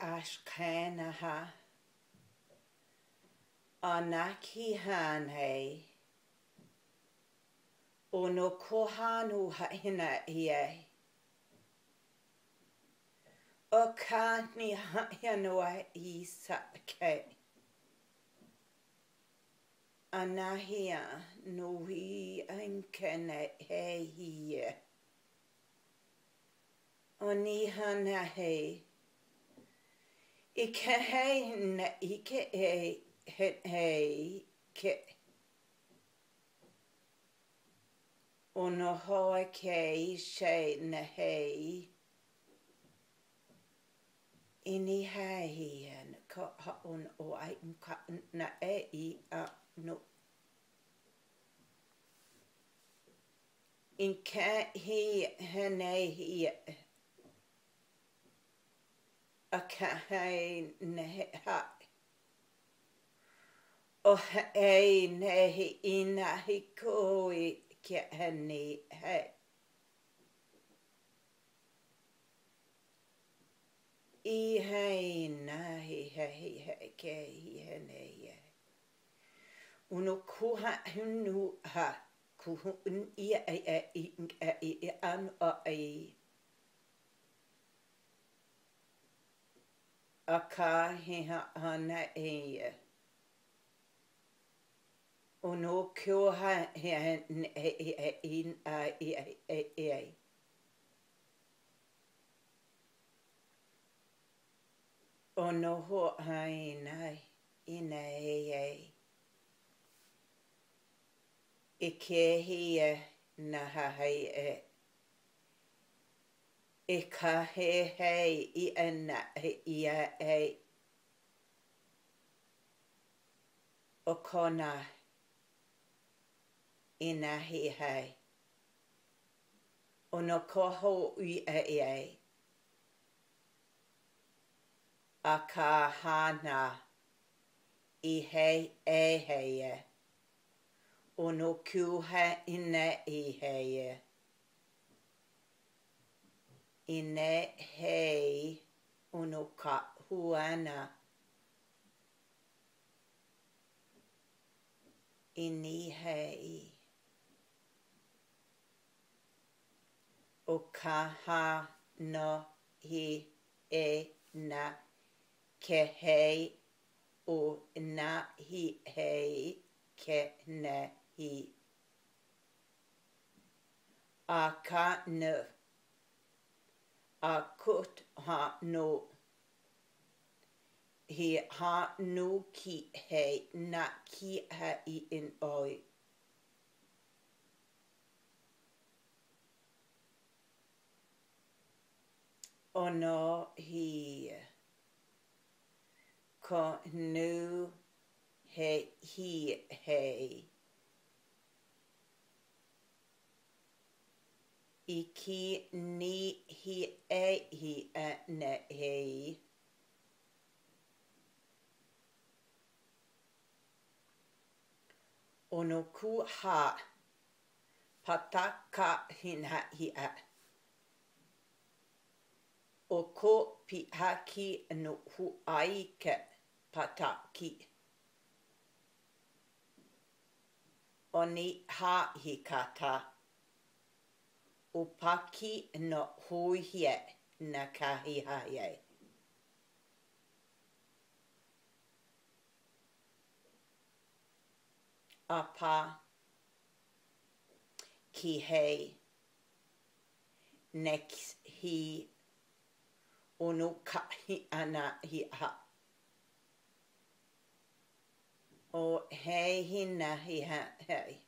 Ashkenaha Anakihane Ono Kohanu Hina Ye Okani Hanoa Isake Anahia Nohi Ankene He Onihanahe Ike hei na ike hei hei ke Ono hoa kei shei na hei Ini hei na ka haon o ai mka na ei a no Inka hei hanei hei Akahain neha Ohae nehi inahi koi kehani he Ihai nahi hehi hekehi heneye Uno kuha hunu ha kuhun ia an oai Aka hiha ana e Ono kyo ha hen in a Ono ho haina in a Ike hia na ha hai Eka he hei i ana he ia e Okona ina he hei Ono koho ui e Aka hana i hei e hei Ono kuha ina i hei Ine hei unuka huana. Ini hei. Okaha no hi e na ke hei o na hi hei ke ne hi. Aka no. Akut ha no he ha no ki he na ki ha i in oi ono he ko no he he Iki ni he a ne he Ono ku ha pataka hin ha he a Oko pi haki no hu aike pataki Oni ha he kata Upaki no hui he na kahi haye. Apa ki hei next he ono kahi ana hi ha. O hei hi na hi ha hei.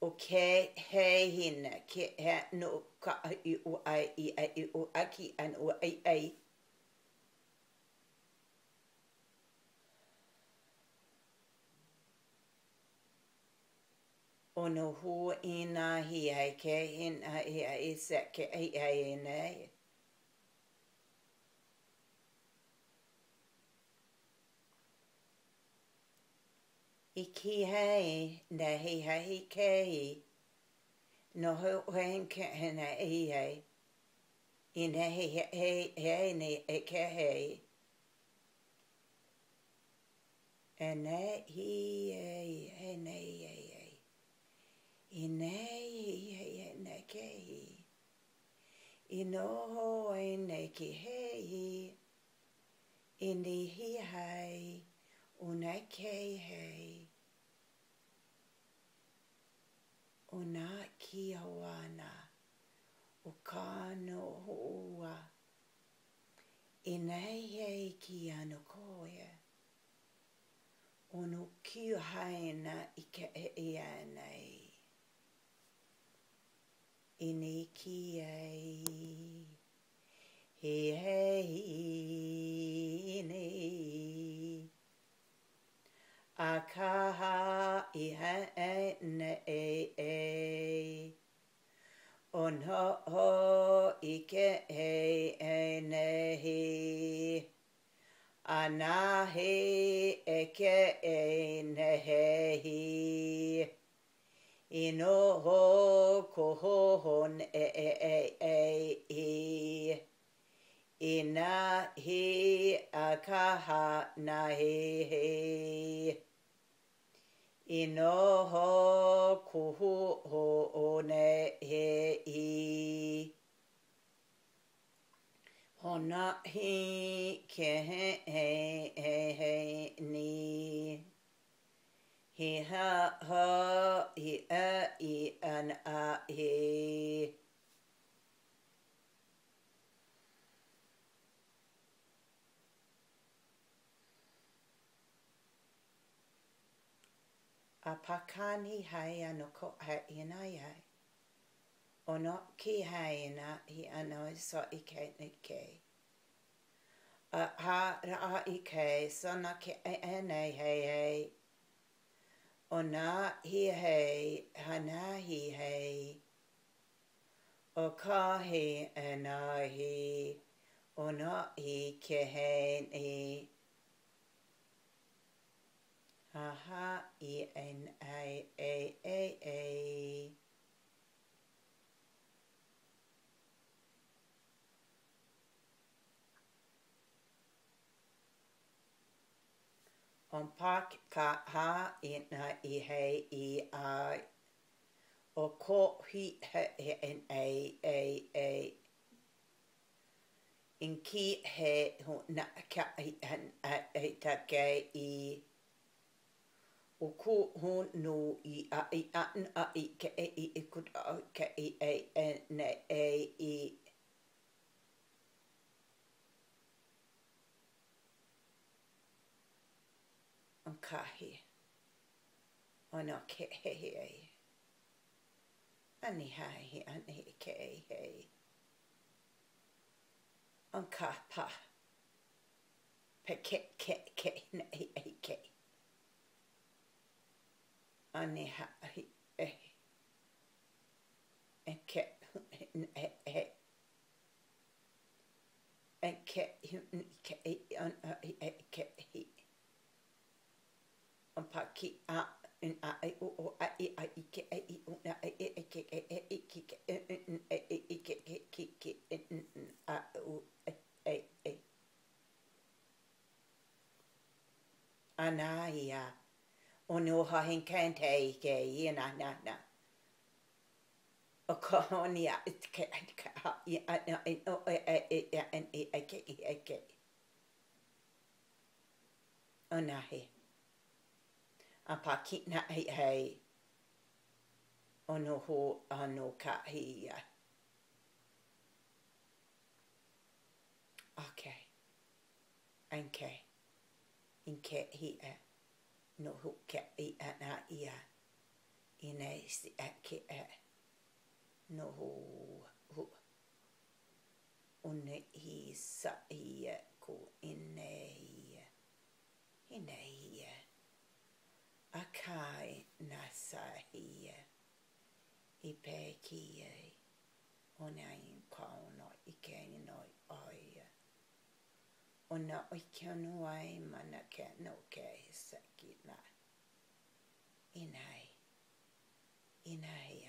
Okay, hey, hina, ke, he, no, ka, I, o, aki, an, o, I. Ono, who, ina, he, I, ke, hina, he, I, se, ke, I, ina. Iki hei, nehi hei kei, noho hen kehene ei hei. O kāno hoa, e nei hei ki ano koea, o no kiu haena I ka e anei, e nei ki ei, he hei nei, a kaha I haena e, On ho ike hei enehi, anahi eke enehi, ino ho kohohon e ina hi akaha nahi. Ino ho kuhu ho one hei. Hona hi ke hei ni. Hi ha ho hi I an a hi. A pakani hai ano ko hai inai hai. Ono ki hai na hi ano so ike nike. A ha ra ike so na ke enei hei. Ona hi hei hana hi hei. O ka hi enai hi. Ono hi ke hei ni. Aha I n I a on pak ka ha I na I he I I o ko hi he n a in ki he ho na ka I n I ta ke I O ko hon no I a n a I ke I kut a ke I n I. On kahi, on a ke he, ani hai ani ke he, on ka pa, pe ke n I ke. Ani hai ke ke on paki a in ai o ai ai ke ai o na ai Ono ha hinkante ike I na. Okonia itke I Onahi. Apakina I Ono ho ano kahia. Okay. Anke. Inke he No ho ke I na ia inai si ke no ho one I sa ia ko inai akai na sa ia I pe ki onai ko no I ke no ai Ona I can why mana can no case sakina. Inai.